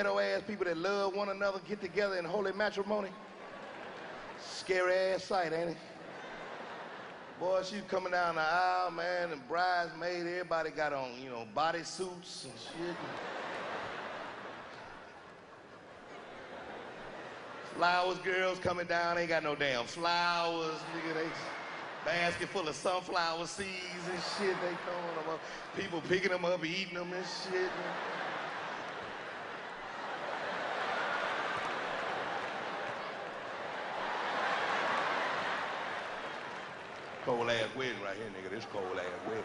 Ghetto-ass people that love one another get together in holy matrimony. Scary-ass sight, ain't it? Boy, she coming down the aisle, man, and bridesmaid, everybody got on, you know, body suits and shit. Flowers, girls coming down, ain't got no damn flowers, nigga. They basket full of sunflower seeds and shit. They throwing them up. People picking them up, eating them and shit. Cold ass wedding right here, nigga. This cold ass wedding.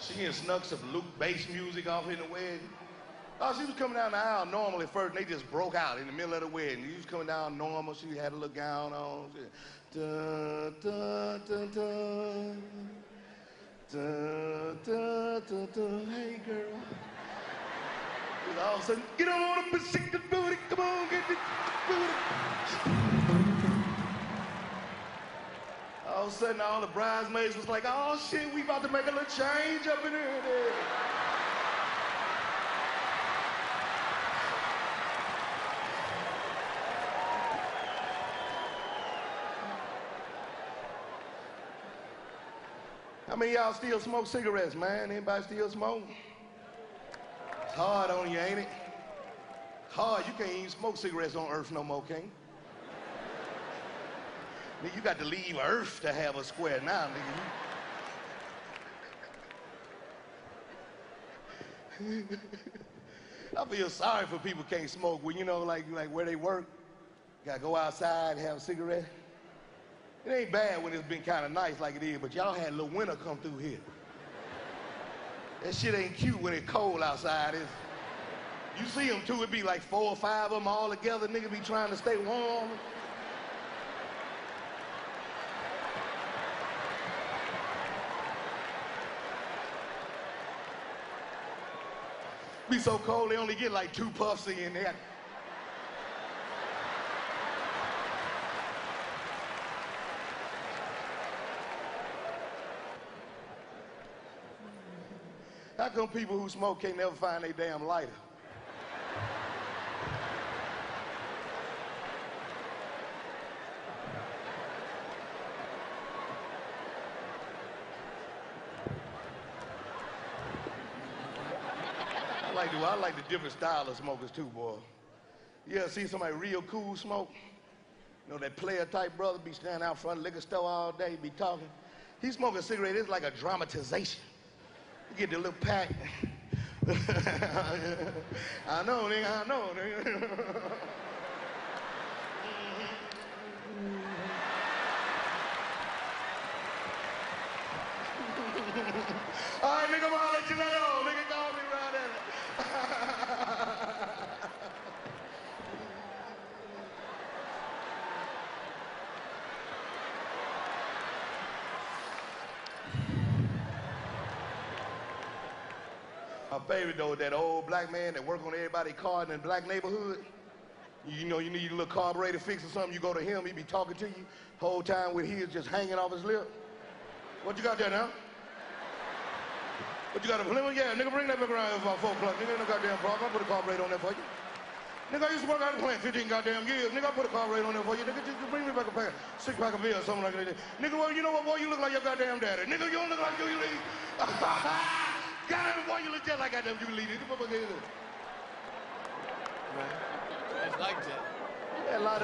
She had snuck some Luke bass music off in the wedding. Oh, she was coming down the aisle normally first, and they just broke out in the middle of the wedding. She was coming down normal. She had a little gown on. Dun, dun, dun, dun. Dun, dun, dun, dun. Hey, girl. And all of a sudden, get on up and shake the booty. Come on, get the booty. All of a sudden, all the bridesmaids was like, oh, shit, we about to make a little change up in here. How many y'all still smoke cigarettes, man? Anybody still smoke? It's hard on you, ain't it? Hard. You can't even smoke cigarettes on Earth no more, can you? Nigga, you got to leave Earth to have a square now, nigga. I feel sorry for people who can't smoke when, you know, like where they work. You gotta go outside and have a cigarette. It ain't bad when it's been kind of nice like it is, but y'all had a little winter come through here. That shit ain't cute when it's cold outside, is it? You see them, too, it be like 4 or 5 of them all together. Nigga be trying to stay warm. Be so cold they only get like 2 puffs in there. How come people who smoke can't never find their damn lighter? I like the different style of smokers too, boy. You ever see somebody real cool smoke? You know, that player type brother be standing out front of the liquor store all day, be talking. He smoking a cigarette, it's like a dramatization. You get the little pack. I know, nigga, I know, nigga. All right, nigga, I'm gonna let you know, nigga. My favorite, though, is that old black man that work on everybody's car in the black neighborhood. You know, you need a little carburetor fix or something, you go to him, he be talking to you whole time with his just hanging off his lip. What you got there now? What you got a plumber? Yeah, nigga, bring that back around here about 4 o'clock. Nigga, ain't no goddamn problem. I'll put a carburetor on there for you. Nigga, I used to work out the plant 15 goddamn years. Nigga, I'll put a carburetor on there for you. Nigga, just bring me back a pack, 6-pack of beer or something like that. Nigga, well, you know what, boy? You look like your goddamn daddy. Nigga, you don't look like you leave. Goddamn, boy, you look just like goddamn you lead it. It's like that. Yeah, a lot of